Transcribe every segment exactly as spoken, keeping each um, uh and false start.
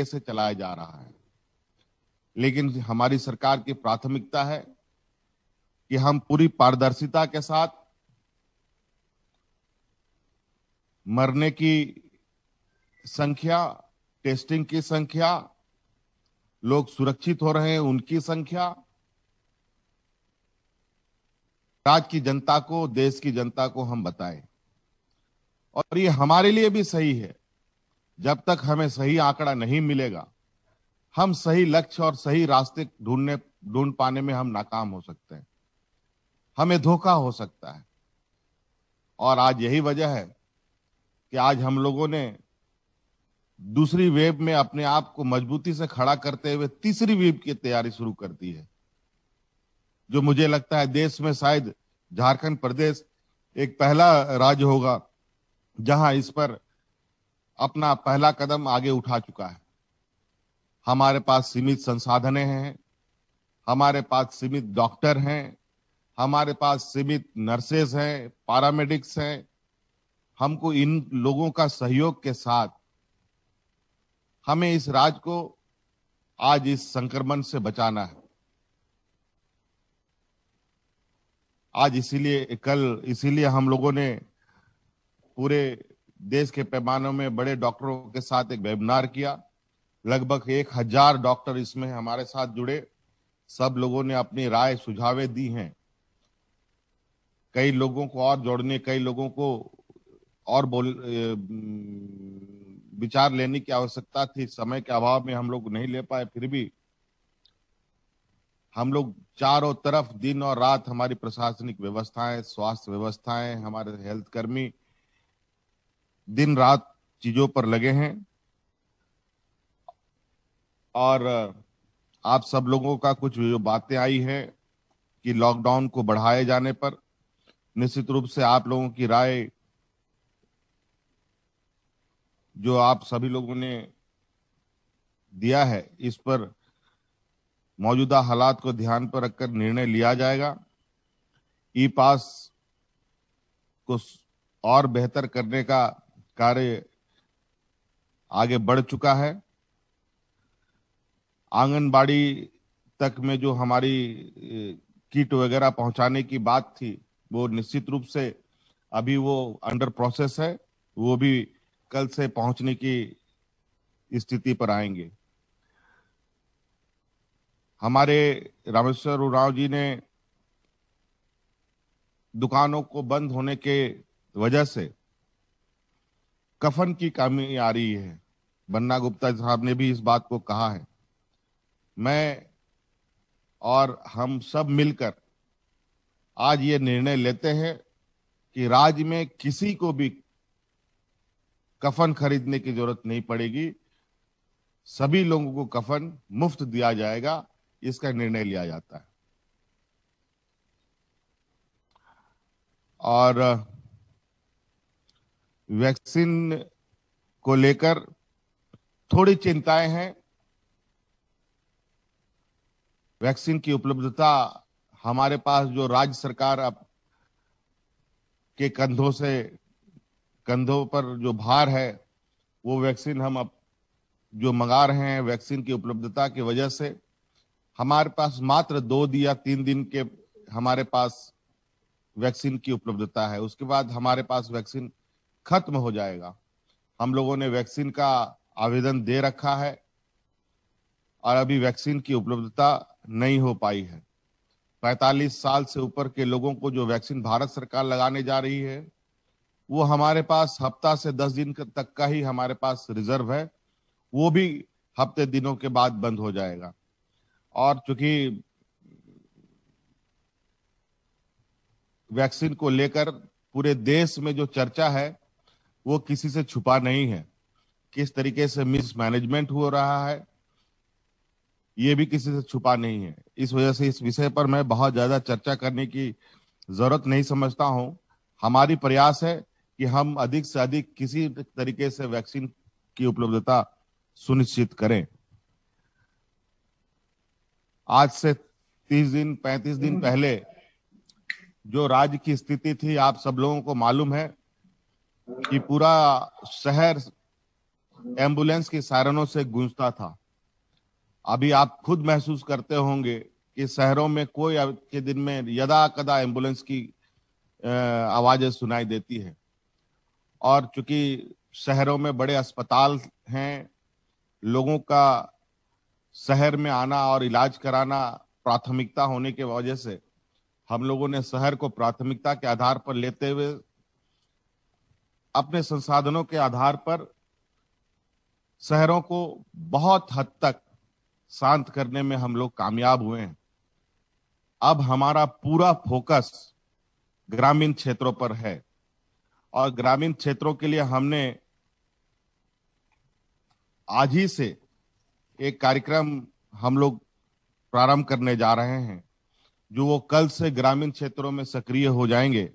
से चलाया जा रहा है। लेकिन हमारी सरकार की प्राथमिकता है कि हम पूरी पारदर्शिता के साथ मरने की संख्या, टेस्टिंग की संख्या, लोग सुरक्षित हो रहे हैं उनकी संख्या, राज्य की जनता को, देश की जनता को हम बताएं। और ये हमारे लिए भी सही है। जब तक हमें सही आंकड़ा नहीं मिलेगा, हम सही लक्ष्य और सही रास्ते ढूंढने ढूंढ पाने में हम नाकाम हो सकते हैं, हमें धोखा हो सकता है। और आज यही वजह है कि आज हम लोगों ने दूसरी वेव में अपने आप को मजबूती से खड़ा करते हुए तीसरी वेव की तैयारी शुरू कर दी है, जो मुझे लगता है देश में शायद झारखंड प्रदेश एक पहला राज्य होगा जहां इस पर अपना पहला कदम आगे उठा चुका है। हमारे पास सीमित संसाधनें हैं, हमारे पास सीमित डॉक्टर हैं, हमारे पास सीमित नर्सेज हैं, पैरामेडिक्स हैं। हमको इन लोगों का सहयोग के साथ हमें इस राज्य को आज इस संक्रमण से बचाना है। आज इसीलिए कल इसीलिए हम लोगों ने पूरे देश के पैमानों में बड़े डॉक्टरों के साथ एक वेबिनार किया। लगभग एक हजार डॉक्टर इसमें हमारे साथ जुड़े। सब लोगों ने अपनी राय सुझावे दी हैं। कई लोगों को और जोड़ने, कई लोगों को और बोल विचार लेने की आवश्यकता थी। समय के अभाव में हम लोग नहीं ले पाए। फिर भी हम लोग चारों तरफ दिन और रात हमारी प्रशासनिक व्यवस्थाएं, स्वास्थ्य व्यवस्थाएं, हमारे हेल्थ कर्मी दिन रात चीजों पर लगे हैं। और आप सब लोगों का कुछ जो बातें आई हैं कि लॉकडाउन को बढ़ाए जाने पर, निश्चित रूप से आप लोगों की राय जो आप सभी लोगों ने दिया है, इस पर मौजूदा हालात को ध्यान पर रखकर निर्णय लिया जाएगा। ई पास को और बेहतर करने का कार्य आगे बढ़ चुका है। आंगनबाड़ी तक में जो हमारी किट वगैरह पहुंचाने की बात थी, वो निश्चित रूप से अभी वो अंडर प्रोसेस है। वो भी कल से पहुंचने की स्थिति पर आएंगे। हमारे रामेश्वर उरांव जी ने दुकानों को बंद होने के वजह से कफन की कमी आ रही है। बन्ना गुप्ता साहब ने भी इस बात को कहा है। मैं और हम सब मिलकर आज ये निर्णय लेते हैं कि राज्य में किसी को भी कफन खरीदने की जरूरत नहीं पड़ेगी। सभी लोगों को कफन मुफ्त दिया जाएगा, इसका निर्णय लिया जाता है। और वैक्सीन को लेकर थोड़ी चिंताएं हैं। वैक्सीन की उपलब्धता हमारे पास जो राज्य सरकार अब के कंधों से कंधों पर जो भार है, वो वैक्सीन हम अब जो मंगा रहे हैं, वैक्सीन की उपलब्धता की वजह से हमारे पास मात्र दो या तीन दिन के हमारे पास वैक्सीन की उपलब्धता है। उसके बाद हमारे पास वैक्सीन खत्म हो जाएगा। हम लोगों ने वैक्सीन का आवेदन दे रखा है और अभी वैक्सीन की उपलब्धता नहीं हो पाई है। पैंतालीस साल से ऊपर के लोगों को जो वैक्सीन भारत सरकार लगाने जा रही है, वो हमारे पास हफ्ता से दस दिन तक का ही हमारे पास रिजर्व है। वो भी हफ्ते दिनों के बाद बंद हो जाएगा। और चूंकि वैक्सीन को लेकर पूरे देश में जो चर्चा है, वो किसी से छुपा नहीं है। किस तरीके से मिसमैनेजमेंट हो रहा है, ये भी किसी से छुपा नहीं है। इस वजह से इस विषय पर मैं बहुत ज्यादा चर्चा करने की जरूरत नहीं समझता हूं। हमारी प्रयास है कि हम अधिक से अधिक किसी तरीके से वैक्सीन की उपलब्धता सुनिश्चित करें। आज से तीस दिन पैंतीस दिन पहले जो राज्य की स्थिति थी, आप सब लोगों को मालूम है कि पूरा शहर एम्बुलेंस के सायरनों से गूंजता था। अभी आप खुद महसूस करते होंगे कि शहरों में कोई के दिन में यदा कदा एम्बुलेंस की आवाजें सुनाई देती है, और चूंकि शहरों में बड़े अस्पताल हैं, लोगों का शहर में आना और इलाज कराना प्राथमिकता होने के वजह से हम लोगों ने शहर को प्राथमिकता के आधार पर लेते हुए अपने संसाधनों के आधार पर शहरों को बहुत हद तक शांत करने में हम लोग कामयाब हुए हैं। अब हमारा पूरा फोकस ग्रामीण क्षेत्रों पर है, और ग्रामीण क्षेत्रों के लिए हमने आज ही से एक कार्यक्रम हम लोग प्रारंभ करने जा रहे हैं, जो वो कल से ग्रामीण क्षेत्रों में सक्रिय हो जाएंगे।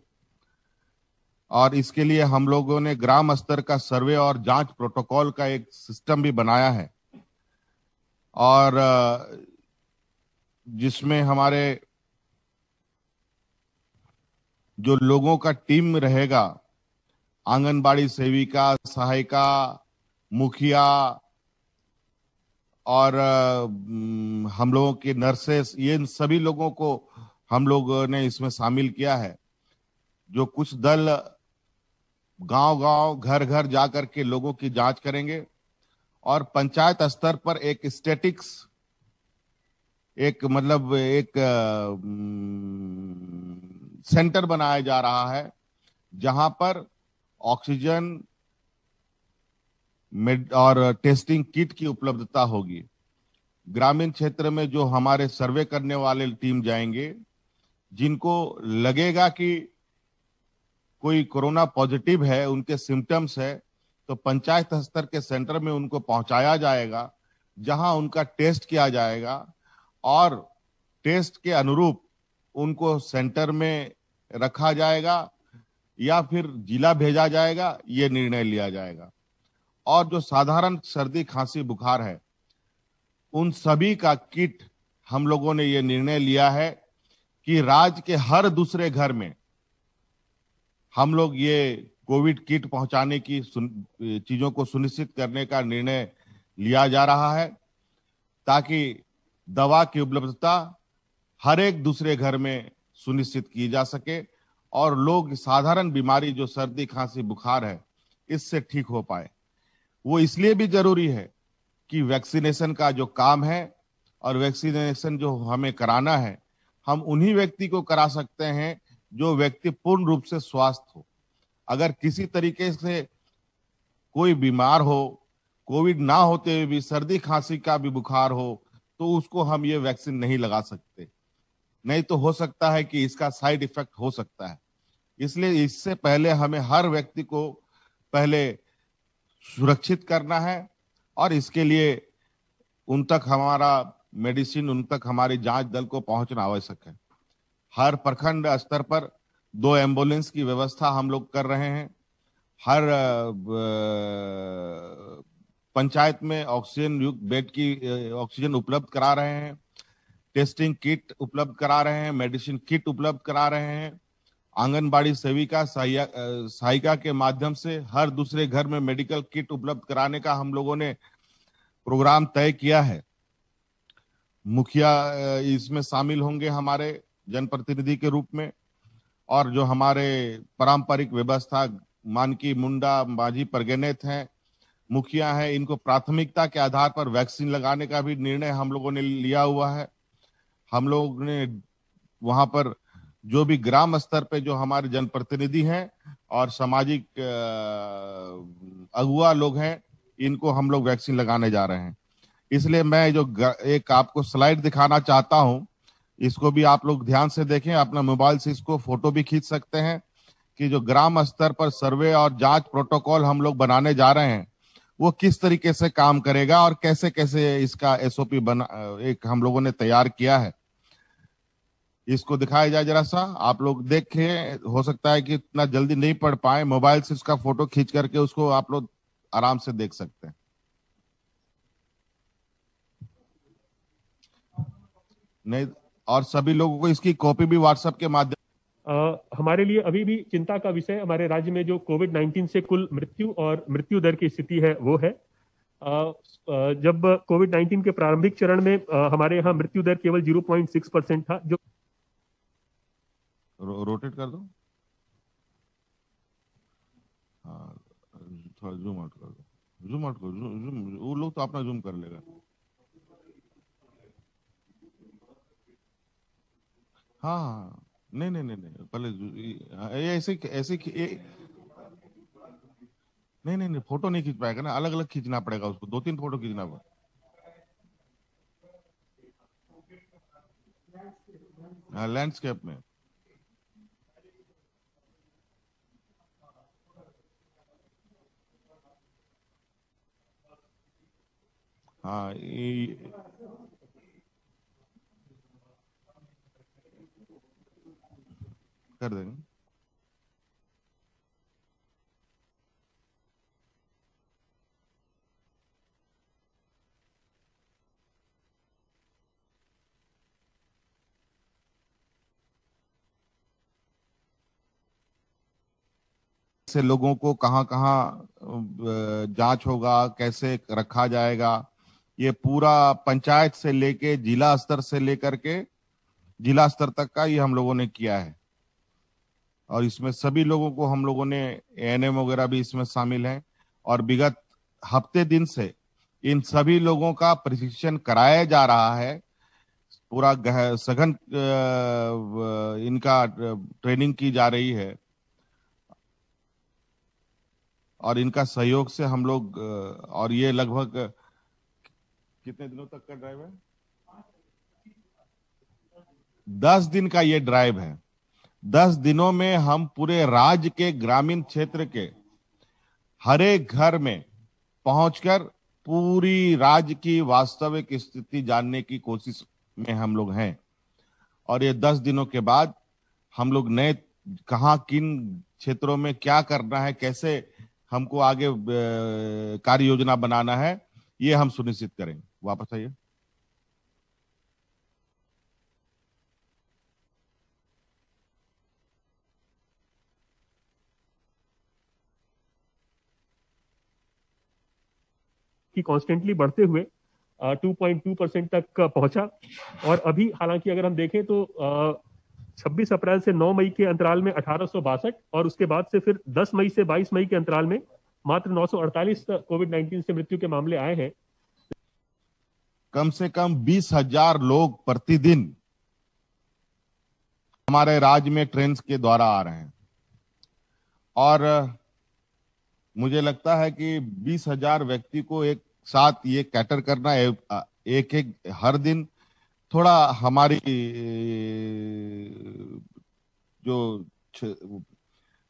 और इसके लिए हम लोगों ने ग्राम स्तर का सर्वे और जांच प्रोटोकॉल का एक सिस्टम भी बनाया है, और जिसमें हमारे जो लोगों का टीम रहेगा, आंगनबाड़ी सेविका, सहायिका, मुखिया और हम लोगों के नर्सेस, ये इन सभी लोगों को हम लोगों ने इसमें शामिल किया है। जो कुछ दल गांव-गांव, घर-घर जाकर के लोगों की जांच करेंगे, और पंचायत स्तर पर एक स्टैटिक्स, एक मतलब एक सेंटर बनाया जा रहा है, जहां पर ऑक्सीजन मेड और टेस्टिंग किट की उपलब्धता होगी। ग्रामीण क्षेत्र में जो हमारे सर्वे करने वाले टीम जाएंगे, जिनको लगेगा कि कोई कोरोना पॉजिटिव है, उनके सिम्टम्स है, तो पंचायत स्तर के सेंटर में उनको पहुंचाया जाएगा, जहां उनका टेस्ट किया जाएगा और टेस्ट के अनुरूप उनको सेंटर में रखा जाएगा या फिर जिला भेजा जाएगा, ये निर्णय लिया जाएगा। और जो साधारण सर्दी खांसी बुखार है, उन सभी का किट हम लोगों ने ये निर्णय लिया है कि राज्य के हर दूसरे घर में हम लोग ये कोविड किट पहुंचाने की चीजों को सुनिश्चित करने का निर्णय लिया जा रहा है, ताकि दवा की उपलब्धता हर एक दूसरे घर में सुनिश्चित की जा सके और लोग साधारण बीमारी जो सर्दी खांसी बुखार है, इससे ठीक हो पाए। वो इसलिए भी जरूरी है कि वैक्सीनेशन का जो काम है और वैक्सीनेशन जो हमें कराना है, हम उन्हीं व्यक्ति को करा सकते हैं जो व्यक्ति पूर्ण रूप से स्वस्थ हो। अगर किसी तरीके से कोई बीमार हो, कोविड ना होते हुए भी सर्दी खांसी का भी बुखार हो, तो उसको हम ये वैक्सीन नहीं लगा सकते, नहीं तो हो सकता है कि इसका साइड इफेक्ट हो सकता है। इसलिए इससे पहले हमें हर व्यक्ति को पहले सुरक्षित करना है, और इसके लिए उन तक हमारा मेडिसिन, उन तक हमारी जांच दल को पहुंचना आवश्यक है। हर प्रखंड स्तर पर दो एम्बुलेंस की व्यवस्था हम लोग कर रहे हैं। हर पंचायत में ऑक्सीजन युक्त बेड की ऑक्सीजन उपलब्ध करा रहे हैं, टेस्टिंग किट उपलब्ध करा रहे हैं, मेडिसिन किट उपलब्ध करा रहे हैं। आंगनबाड़ी सेविका सहायिका के माध्यम से हर दूसरे घर में मेडिकल किट उपलब्ध कराने का हम लोगों ने प्रोग्राम तय किया है। मुखिया इसमें शामिल होंगे हमारे जनप्रतिनिधि के रूप में, और जो हमारे पारंपरिक व्यवस्था मानकी मुंडा माझी परगनेत हैं, मुखिया हैं, इनको प्राथमिकता के आधार पर वैक्सीन लगाने का भी निर्णय हम लोगों ने लिया हुआ है। हम लोग ने वहां पर जो भी ग्राम स्तर पे जो हमारे जनप्रतिनिधि हैं और सामाजिक अगुआ लोग हैं, इनको हम लोग वैक्सीन लगाने जा रहे हैं। इसलिए मैं जो एक आपको स्लाइड दिखाना चाहता हूं, इसको भी आप लोग ध्यान से देखें, अपना मोबाइल से इसको फोटो भी खींच सकते हैं, कि जो ग्राम स्तर पर सर्वे और जांच प्रोटोकॉल हम लोग बनाने जा रहे हैं, वो किस तरीके से काम करेगा और कैसे कैसे इसका एसओपी बना एक हम लोगों ने तैयार किया है। इसको दिखाया जाए जरा सा, आप लोग देखें। हो सकता है कि इतना जल्दी नहीं पढ़ पाए, मोबाइल से इसका फोटो खींच करके उसको आप लोग आराम से देख सकते हैं। नहीं, और सभी लोगों को इसकी कॉपी भी व्हाट्सएप के माध्यम। हमारे लिए अभी भी चिंता का विषय हमारे राज्य में जो कोविड उन्नीस से कुल मृत्यु और मृत्यु दर की स्थिति है वो है। जब कोविड नाइन्टीन के प्रारंभिक चरण में हमारे यहाँ मृत्यु दर केवल ज़ीरो पॉइंट सिक्स परसेंट था, जो रो, रोटेट कर दो, थोड़ा जूम आउट कर दो, जूम आउट करो, जूम, वो लोग तो अपना जूम कर लेगा। हाँ हाँ, नहीं नहीं नहीं नहीं पहले ऐसे ऐसे नहीं नहीं नहीं फोटो नहीं खींच पाएगा ना, अलग अलग खींचना पड़ेगा उसको, दो तीन फोटो खींचना पड़ेगा। हाँ, लैंडस्केप में हाँ ये कर देंगे। से लोगों को कहाँ कहाँ जांच होगा, कैसे रखा जाएगा, ये पूरा पंचायत से लेके जिला स्तर से लेकर के जिला स्तर तक का ये हम लोगों ने किया है, और इसमें सभी लोगों को हम लोगों ने एएनएम वगैरह भी इसमें शामिल हैं, और विगत हफ्ते दिन से इन सभी लोगों का प्रशिक्षण कराया जा रहा है, पूरा सघन इनका ट्रेनिंग की जा रही है, और इनका सहयोग से हम लोग, और ये लगभग कितने दिनों तक का ड्राइव है, दस दिन का ये ड्राइव है। दस दिनों में हम पूरे राज्य के ग्रामीण क्षेत्र के हर एक घर में पहुंचकर पूरी राज्य की वास्तविक स्थिति जानने की कोशिश में हम लोग हैं, और ये दस दिनों के बाद हम लोग नए कहाँ किन क्षेत्रों में क्या करना है, कैसे हमको आगे कार्य योजना बनाना है, ये हम सुनिश्चित करेंगे। वापस आइए। कि कॉन्स्टेंटली बढ़ते हुए टू पॉइंट टू परसेंट तक पहुंचा, और अभी हालांकि अगर हम देखें तो छब्बीस अप्रैल से नौ मई के अंतराल में अठारह सौ बासठ, और उसके बाद से फिर दस मई से बाईस मई के अंतराल में मात्र नौ सौ अड़तालीस कोविड नाइन्टीन से मृत्यु के मामले आए हैं। कम से कम बीस हजार लोग प्रतिदिन हमारे राज्य में ट्रेन के द्वारा आ रहे हैं, और मुझे लगता है कि बीस हजार व्यक्ति को एक साथ ये कैटर करना, एक एक हर दिन थोड़ा हमारी जो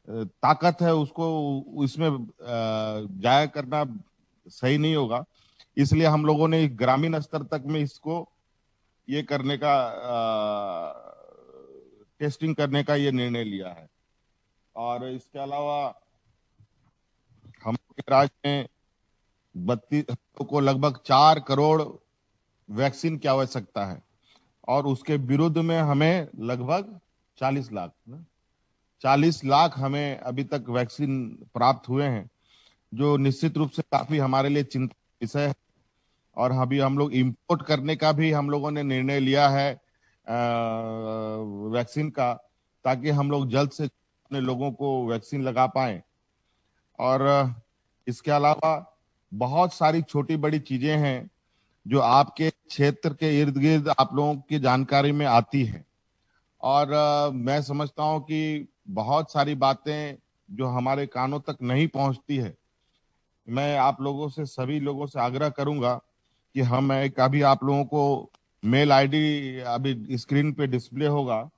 ताकत है उसको इसमें जाया करना सही नहीं होगा, इसलिए हम लोगों ने ग्रामीण स्तर तक में इसको ये करने का, टेस्टिंग करने का ये निर्णय लिया है। और इसके अलावा हम राज्य में बत्तीस को लगभग चार करोड़ वैक्सीन की आवश्यकता है, और उसके विरुद्ध में हमें लगभग चालीस लाख ना चालीस लाख हमें अभी तक वैक्सीन प्राप्त हुए हैं, जो निश्चित रूप से काफी हमारे लिए चिंता का विषय है। और अभी हम लोग इंपोर्ट करने का भी हम लोगों ने निर्णय लिया है वैक्सीन का, ताकि हम लोग जल्द से अपने लोगों को वैक्सीन लगा पाए। और इसके अलावा बहुत सारी छोटी बड़ी चीजें हैं जो आपके क्षेत्र के इर्द गिर्द आप लोगों की जानकारी में आती है, और आ, मैं समझता हूं कि बहुत सारी बातें जो हमारे कानों तक नहीं पहुंचती है, मैं आप लोगों से सभी लोगों से आग्रह करूंगा कि हम एक अभी आप लोगों को मेल आईडी अभी स्क्रीन पे डिस्प्ले होगा,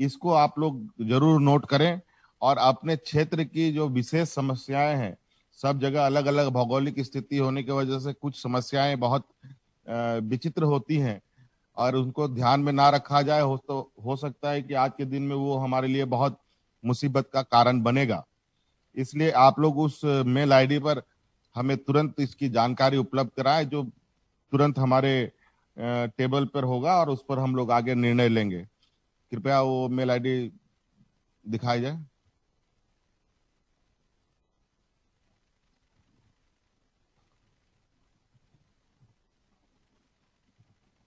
इसको आप लोग जरूर नोट करें, और अपने क्षेत्र की जो विशेष समस्याएं हैं, सब जगह अलग अलग भौगोलिक स्थिति होने की वजह से कुछ समस्याएं बहुत विचित्र होती हैं, और उनको ध्यान में ना रखा जाए हो तो हो सकता है कि आज के दिन में वो हमारे लिए बहुत मुसीबत का कारण बनेगा। इसलिए आप लोग उस मेल आईडी पर हमें तुरंत इसकी जानकारी उपलब्ध कराए, जो तुरंत हमारे टेबल पर होगा, और उस पर हम लोग आगे निर्णय लेंगे। कृपया वो मेल आईडी दिखाई जाए।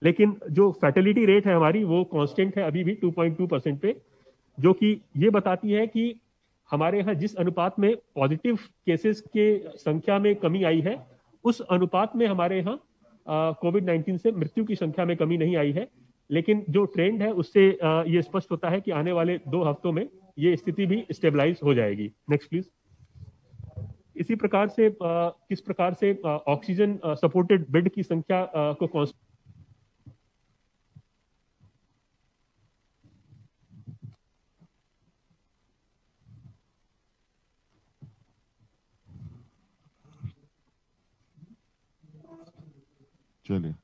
लेकिन जो फैटेलिटी रेट है हमारी वो कांस्टेंट है अभी भी टू पॉइंट टू परसेंट पे, जो कि ये बताती है कि हमारे यहाँ जिस अनुपात में पॉजिटिव केसेस के संख्या में कमी आई है उस अनुपात में हमारे यहाँ कोविड नाइन्टीन से मृत्यु की संख्या में कमी नहीं आई है। लेकिन जो ट्रेंड है उससे ये स्पष्ट होता है कि आने वाले दो हफ्तों में ये स्थिति भी स्टेबलाइज हो जाएगी। Next please. इसी प्रकार से किस प्रकार से ऑक्सीजन सपोर्टेड बेड की संख्या को चलिए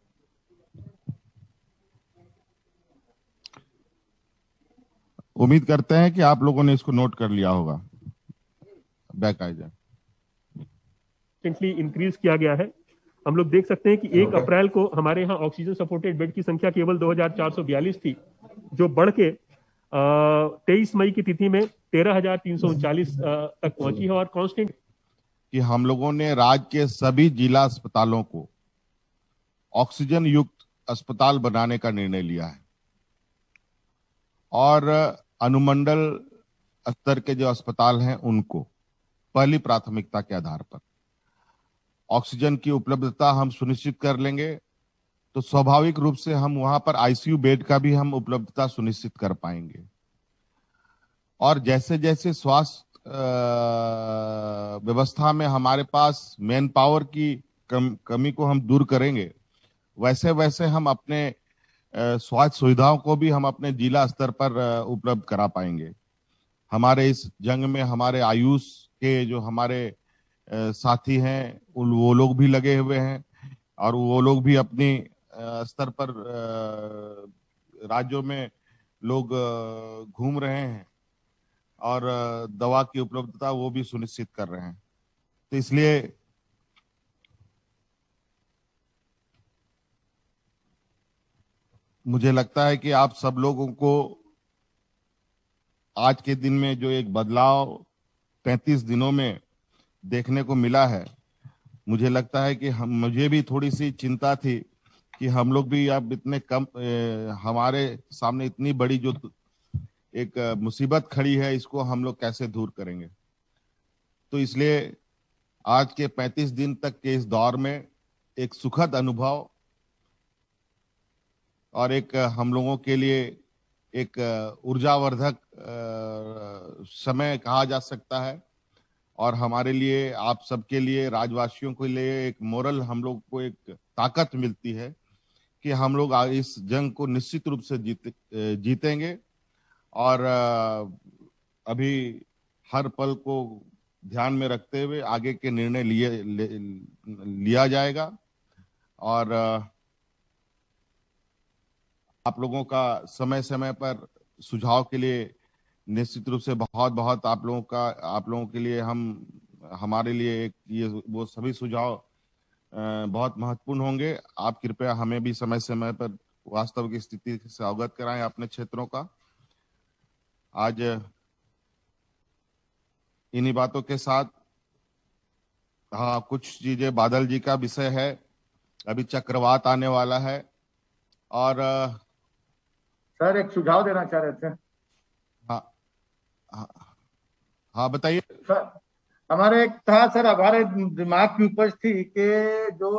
उम्मीद करते हैं कि आप लोगों ने इसको नोट कर लिया होगा। बैक आ जाए। इंक्रीज किया गया है। हम लोग देख सकते हैं कि एक अप्रैल को हमारे यहाँ ऑक्सीजन सपोर्टेड बेड की संख्या केवल दो हज़ार चार सौ बयालीस थी, जो बढ़ के तेईस मई की तिथि में तेरह हजार तीन सौ उनचालीस तक पहुंची है। और कांस्टेंट कि हम लोगों ने राज्य के सभी जिला अस्पतालों को ऑक्सीजन युक्त अस्पताल बनाने का निर्णय लिया है और अनुमंडल स्तर के जो अस्पताल हैं उनको पहली प्राथमिकता के आधार पर ऑक्सीजन की उपलब्धता हम सुनिश्चित कर लेंगे तो स्वाभाविक रूप से हम वहां पर आईसीयू बेड का भी हम उपलब्धता सुनिश्चित कर पाएंगे। और जैसे जैसे स्वास्थ्य व्यवस्था में हमारे पास मैन पावर की कम, कमी को हम दूर करेंगे वैसे वैसे हम अपने स्वास्थ्य सुविधाओं को भी हम अपने जिला स्तर पर उपलब्ध करा पाएंगे। हमारे इस जंग में हमारे आयुष के जो हमारे साथी हैं वो लोग भी लगे हुए हैं और वो लोग भी अपने स्तर पर राज्यों में लोग घूम रहे हैं और दवा की उपलब्धता वो भी सुनिश्चित कर रहे हैं। तो इसलिए मुझे लगता है कि आप सब लोगों को आज के दिन में जो एक बदलाव पैंतीस दिनों में देखने को मिला है, मुझे लगता है कि हम मुझे भी थोड़ी सी चिंता थी कि हम लोग भी अब इतने कम ए, हमारे सामने इतनी बड़ी जो एक मुसीबत खड़ी है इसको हम लोग कैसे दूर करेंगे। तो इसलिए आज के पैंतीस दिन तक के इस दौर में एक सुखद अनुभव और एक हम लोगों के लिए एक ऊर्जावर्धक समय कहा जा सकता है और हमारे लिए आप सबके लिए राज्यवासियों के लिए एक मोरल हम लोग को एक ताकत मिलती है कि हम लोग इस जंग को निश्चित रूप से जीत जीतेंगे और अभी हर पल को ध्यान में रखते हुए आगे के निर्णय लिए लिया जाएगा। और आप लोगों का समय समय पर सुझाव के लिए निश्चित रूप से बहुत बहुत आप लोगों का आप लोगों के लिए हम हमारे लिए एक ये वो सभी सुझाव बहुत महत्वपूर्ण होंगे। आप कृपया हमें भी समय समय पर वास्तविक स्थिति से अवगत कराएं अपने क्षेत्रों का। आज इन्हीं बातों के साथ हाँ कुछ चीजें बादल जी का विषय है, अभी चक्रवात आने वाला है और सर एक सुझाव देना चाह रहे थे। हाँ हाँ हाँ बताइए सर। हमारे एक था सर हमारे दिमाग की उपज थी कि जो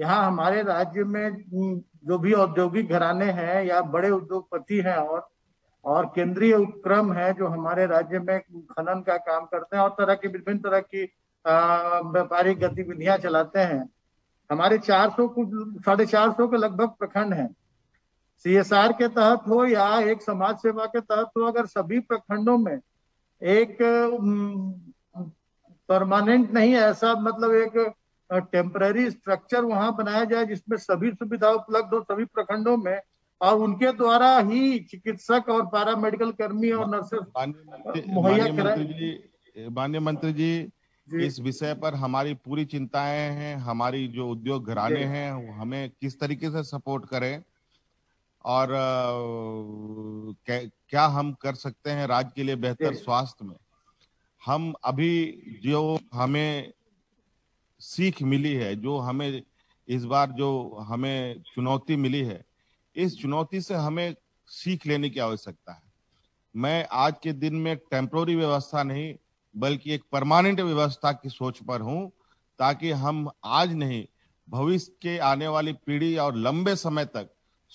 यहाँ हमारे राज्य में जो भी औद्योगिक घराने हैं या बड़े उद्योगपति हैं और और केंद्रीय उपक्रम है जो हमारे राज्य में खनन का काम करते हैं और तरह की विभिन्न तरह की व्यापारिक गतिविधियां चलाते हैं, हमारे चार सौ कुछ साढ़े चार सौ के लगभग प्रखंड हैं। सीएसआर के तहत हो या एक समाज सेवा के तहत हो, अगर सभी प्रखंडों में एक परमानेंट नहीं ऐसा मतलब एक टेम्पररी स्ट्रक्चर वहां बनाया जाए जिसमें सभी सुविधा उपलब्ध हो सभी प्रखंडों में और उनके द्वारा ही चिकित्सक और पारा मेडिकल कर्मी और नर्सेस मुहैया कराए। माननीय मंत्री जी इस विषय पर हमारी पूरी चिंताएं हैं। हमारी जो उद्योग घराने हैं वो हमें किस तरीके से सपोर्ट करें और क्या हम कर सकते हैं राज्य के लिए बेहतर स्वास्थ्य में। हम अभी जो हमें सीख मिली है, जो हमें इस बार जो हमें चुनौती मिली है, इस चुनौती से हमें सीख लेने की आवश्यकता है। मैं आज के दिन में एक टेम्पररी व्यवस्था नहीं बल्कि एक परमानेंट व्यवस्था की सोच पर हूं, ताकि हम आज नहीं भविष्य के आने वाली पीढ़ी और लंबे समय तक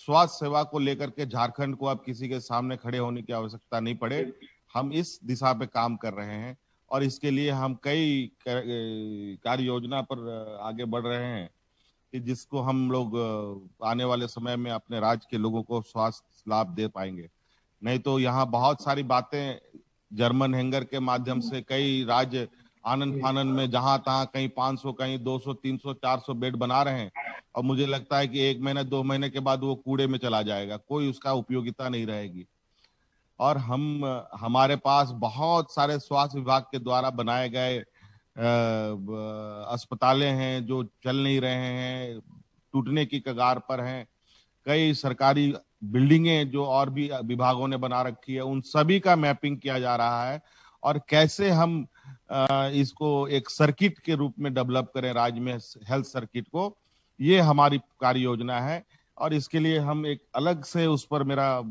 स्वास्थ्य सेवा को लेकर के झारखंड को अब किसी के सामने खड़े होने की आवश्यकता नहीं पड़े। हम इस दिशा पे काम कर रहे हैं और इसके लिए हम कई कार्य योजना पर आगे बढ़ रहे हैं कि जिसको हम लोग आने वाले समय में अपने राज्य के लोगों को स्वास्थ्य लाभ दे पाएंगे। नहीं तो यहाँ बहुत सारी बातें जर्मन हैंगर के माध्यम से कई राज्य आनन फानन में जहां तहां कहीं पाँच सौ कहीं दो सौ तीन सौ चार सौ बेड बना रहे हैं और मुझे लगता है कि एक महीने दो महीने के बाद वो कूड़े में चला जाएगा, कोई उसका उपयोगिता नहीं रहेगी। और हम हमारे पास बहुत सारे स्वास्थ्य विभाग के द्वारा बनाए गए अस्पतालें हैं जो चल नहीं रहे हैं, टूटने की कगार पर हैं। कई सरकारी बिल्डिंगें जो और भी विभागों ने बना रखी है, उन सभी का मैपिंग किया जा रहा है और कैसे हम इसको एक सर्किट के रूप में डेवलप करें राज्य में, हेल्थ सर्किट को, ये हमारी कार्य योजना है। और इसके लिए हम एक अलग से उस पर मेरा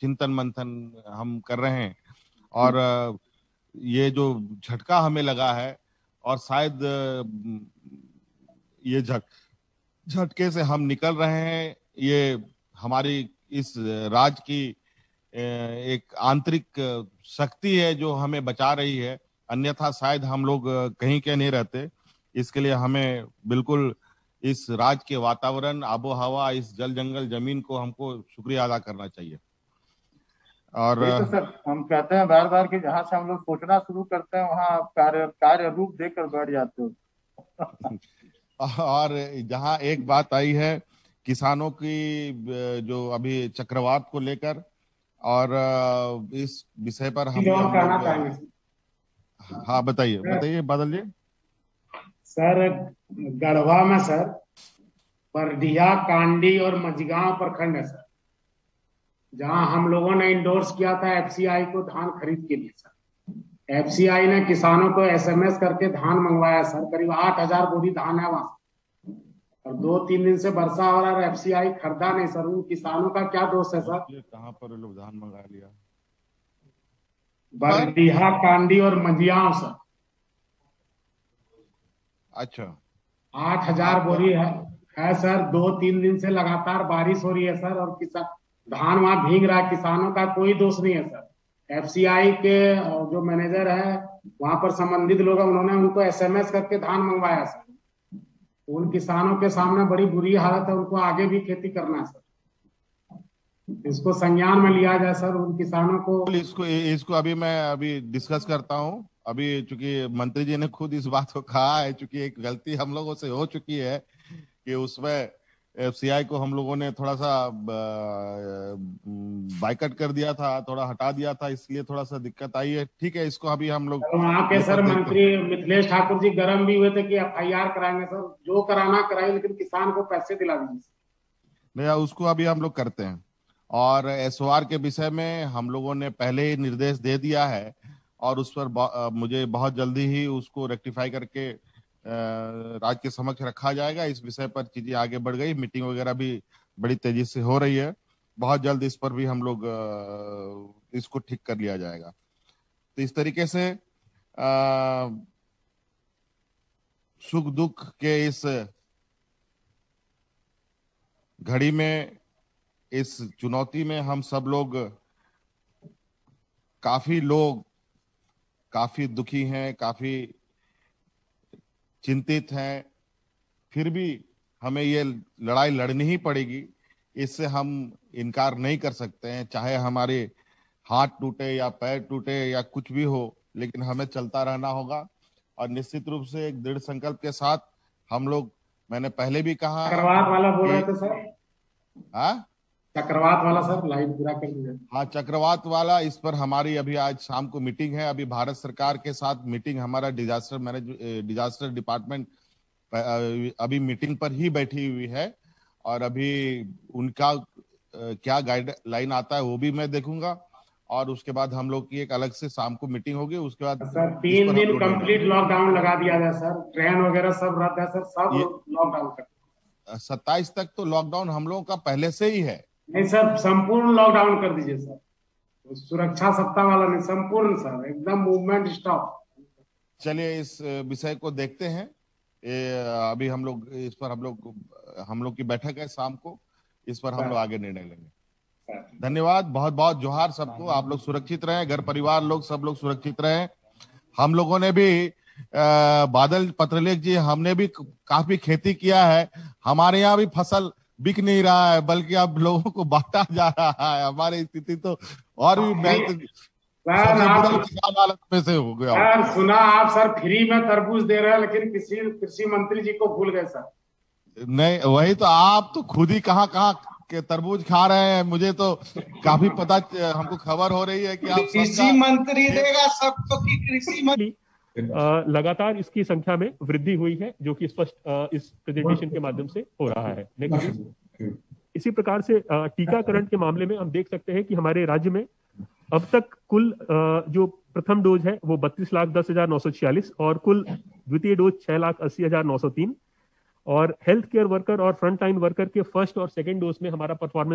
चिंतन मंथन हम कर रहे हैं और ये जो झटका हमें लगा है और शायद ये झट झटके से हम निकल रहे हैं, ये हमारी इस राज्य की एक आंतरिक शक्ति है जो हमें बचा रही है, अन्यथा शायद हम लोग कहीं के नहीं रहते। इसके लिए हमें बिल्कुल इस राज्य के वातावरण, आबो हवा, इस जल जंगल जमीन को हमको शुक्रिया अदा करना चाहिए। और तो सर हम कहते हैं बार बार कि जहाँ से हम लोग सोचना शुरू करते हैं वहाँ कार्य कार्य रूप देकर बैठ जाते हो। और जहाँ एक बात आई है किसानों की, जो अभी चक्रवात को लेकर, और इस विषय पर हम लोग, हाँ बताइए बताइए बादल जी। सर गढ़वा में सर परडिया, कांडी और मझगांव प्रखंड है सर, जहां हम लोगों ने इंडोर्स किया था एफसीआई को धान खरीद के लिए सर। एफसीआई ने किसानों को एसएमएस करके धान मंगवाया सर, करीब आठ हजार बोरी धान है वहां, और दो तीन दिन से वर्षा हो रहा है, एफसीआई खरीदा नहीं सर। उन किसानों का क्या दोष है सर? कहाँ पर लोग धान मंगा लिया? बरडीहा, कांडी और मझियाव सर। अच्छा, आठ हजार बोरी है, है सर। दो तीन दिन से लगातार बारिश हो रही है सर और किसान धान वहां भीग रहा है, किसानों का कोई दोष नहीं है सर। एफसीआई के जो मैनेजर है वहां पर संबंधित लोग हैं, उन्होंने उनको एसएमएस करके धान मंगवाया सर। उन किसानों के सामने बड़ी बुरी हालत है, उनको आगे भी खेती करना है सर, इसको संज्ञान में लिया जाए सर, उन किसानों को। इसको इसको अभी मैं अभी डिस्कस करता हूँ। अभी चूंकि मंत्री जी ने खुद इस बात को कहा है, चूंकि एक गलती हम लोगों से हो चुकी है कि उसमें एफसीआई को हम लोगों ने थोड़ा सा बाइकआउट कर दिया था, थोड़ा हटा दिया था, इसलिए थोड़ा सा दिक्कत आई है। ठीक है, इसको अभी हम लोग के सर मंत्री मिथिलेश ठाकुर जी गर्म भी हुए थे कि एफआईआर कराएंगे सर, जो कराना कराए लेकिन किसान को पैसे दिला दीजिए। उसको अभी हम लोग करते हैं। और एसओआर के विषय में हम लोगों ने पहले ही निर्देश दे दिया है और उस पर मुझे बहुत जल्दी ही उसको रेक्टिफाई करके राज्य के समक्ष रखा जाएगा। इस विषय पर चीजें आगे बढ़ गई, मीटिंग वगैरह भी बड़ी तेजी से हो रही है, बहुत जल्द इस पर भी हम लोग इसको ठीक कर लिया जाएगा। तो इस तरीके से आ, सुख दुख के इस घड़ी में, इस चुनौती में हम सब लोग, काफी लोग काफी दुखी हैं, काफी चिंतित हैं, फिर भी हमें ये लड़ाई लड़नी ही पड़ेगी। इससे हम इनकार नहीं कर सकते हैं, चाहे हमारे हाथ टूटे या पैर टूटे या कुछ भी हो, लेकिन हमें चलता रहना होगा। और निश्चित रूप से एक दृढ़ संकल्प के साथ हम लोग, मैंने पहले भी कहा, चक्रवात वाला बोल रहे थे सर, हाँ चक्रवात वाला सर, लाइन पूरा कर दीजिए। हाँ चक्रवात वाला, इस पर हमारी अभी आज शाम को मीटिंग है। अभी भारत सरकार के साथ मीटिंग, हमारा डिजास्टर मैनेज डिजास्टर डिपार्टमेंट अभी मीटिंग पर ही बैठी हुई है और अभी उनका क्या गाइडलाइन आता है वो भी मैं देखूंगा और उसके बाद हम लोग की एक अलग से शाम को मीटिंग होगी। उसके बाद सर तीन दिन कंप्लीट लॉकडाउन लगा दिया जाए सर, ट्रेन वगैरह सब रहता है सर, सब लॉकडाउन कर सत्ताईस तक। तो लॉकडाउन हम लोगों का पहले से ही है। नहीं सर, संपूर्ण लॉकडाउन कर दीजिए सर, सुरक्षा सप्ताह वाला नहीं, संपूर्ण सर, एकदम मूवमेंट स्टॉप। चलिए इस विषय को देखते हैं, अभी हम लोग इस पर हम लोग हम लोग की बैठक है शाम को, इस पर हम लोग आगे निर्णय लेंगे। धन्यवाद, बहुत बहुत जोहार सबको। आप लोग सुरक्षित रहें, घर परिवार लोग सब लोग सुरक्षित रहें। हम लोगों ने भी आ, बादल पत्रलेख जी, हमने भी काफी खेती किया है, हमारे यहाँ भी फसल बिक नहीं रहा है बल्कि अब लोगों को बांटा जा रहा है। हमारी स्थिति तो और भी हालत में से हो गया। सर सुना आप सर फ्री में तरबूज दे रहे हैं, लेकिन किसी कृषि मंत्री जी को भूल गए सर। नहीं वही तो, आप तो खुद ही कहाँ कहाँ के तरबूज खा रहे हैं, मुझे तो काफी पता, हमको खबर हो रही है कि आप कृषि मंत्री देगा सबको की कृषि मंत्री। लगातार इसकी संख्या में वृद्धि हुई है जो कि स्पष्ट इस प्रेजेंटेशन के माध्यम से हो रहा है। इसी प्रकार से टीकाकरण के मामले में हम देख सकते हैं कि हमारे राज्य में अब तक कुल जो प्रथम डोज है वो बत्तीस लाख दस हजार नौ सौ छियालीस और कुल द्वितीय डोज छह लाख अस्सी हजार नौ सौ तीन और हेल्थ केयर वर्कर और फ्रंटलाइन वर्कर के फर्स्ट और सेकेंड डोज में हमारा परफॉर्मेंस